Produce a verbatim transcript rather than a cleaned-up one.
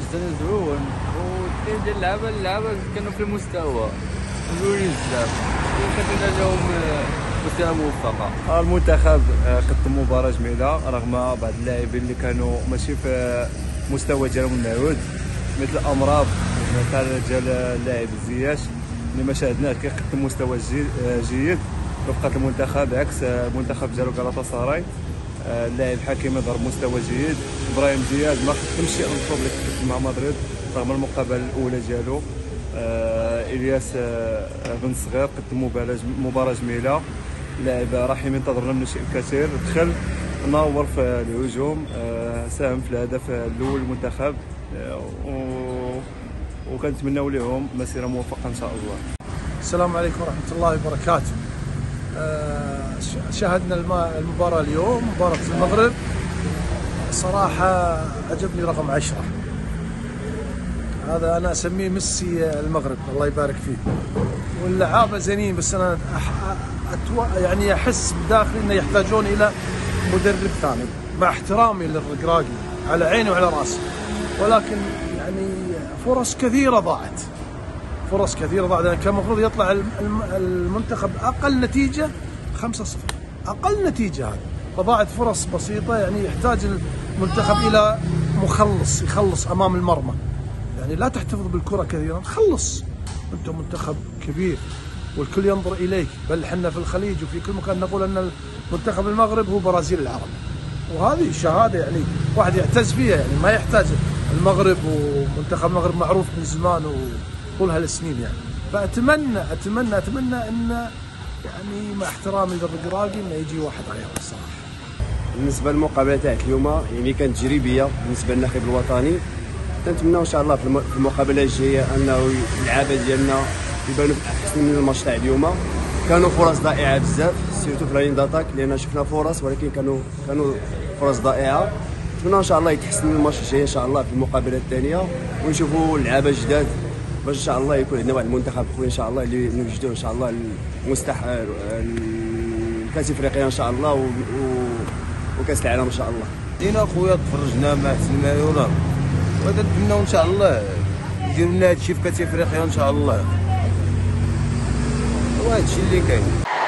ماتش تاعنا زوين، والتيم ديال اللعابه اللعابه كانوا في المستوى زوينين بزاف، وكانت جاهم مستوى موفقه. المنتخب قدم مباراه جميله رغم بعض اللاعبين اللي كانوا ماشي في مستوى ديالهم المعهود، مثل امراض مثلا ديال اللاعب الزياش اللي ما شاهدناه كيقدم مستوى جيد. وبقات المنتخب عكس المنتخب ديالو غالاتاسراي، اللاعب حكيمي ضرب مستوى جيد. ابراهيم دياز ما خدمش شي انصوب اللي كتب مع مدريد رغم المقابله الاولى ديالو. الياس بن صغير قدم مباراه جميله، لاعب رحيم انتظرنا منه شيء الكثير، دخل نور في الهجوم، ساهم في الهدف الاول المنتخب، وكنتمناو لهم مسيره موفقه ان شاء الله. السلام عليكم ورحمه الله وبركاته. شاهدنا المباراة اليوم، مباراة المغرب صراحة عجبني رقم عشرة، هذا أنا أسميه ميسي المغرب الله يبارك فيه. واللعابة زينين، بس أنا يعني أحس بداخلي أنه يحتاجون إلى مدرب ثاني، مع احترامي للركراكي على عيني وعلى راسي، ولكن يعني فرص كثيرة ضاعت، فرص كثيرة ضاعت. يعني كان المفروض يطلع المنتخب أقل نتيجة خمسة صفر، أقل نتيجة هذه، فضاعت فرص بسيطة. يعني يحتاج المنتخب إلى مخلص يخلص أمام المرمى، يعني لا تحتفظ بالكرة كثيرا، خلص، أنت منتخب كبير والكل ينظر إليك، بل حنا في الخليج وفي كل مكان نقول أن منتخب المغرب هو برازيل العرب، وهذه شهادة يعني واحد يعتز فيها. يعني ما يحتاج المغرب، ومنتخب المغرب معروف من زمان و طول هالسنين يعني. فاتمنى اتمنى اتمنى ان يعني مع احترامي للركراكي انه يجي واحد غيره الصراحه. بالنسبه للمقابله تاعت اليوم يعني كانت تجريبيه بالنسبه للناخب الوطني، كنتمناو ان شاء الله في المقابله الجايه انه اللعابه ديالنا يبانوا احسن من الماتش تاع اليوم. كانوا فرص ضائعه بزاف سيرتو في لاين داتاك، لان شفنا فرص ولكن كانوا كانوا فرص ضائعه. نتمنى ان شاء الله يتحسن من الماتش الجاي ان شاء الله في المقابله الثانيه، ونشوفوا اللعابه جداد باش ان شاء الله يكون عندنا واحد المنتخب قوي ان شاء الله اللي نوجدوه ان شاء الله المستحق كاس افريقيا ان شاء الله و... و... وكاس العالم ان شاء الله. جينا خويا تفرجنا مع حسين مايولار، وكنتمناو ان شاء الله يديروا لنا هادشي في كاس افريقيا ان شاء الله، وهادشي اللي كاين.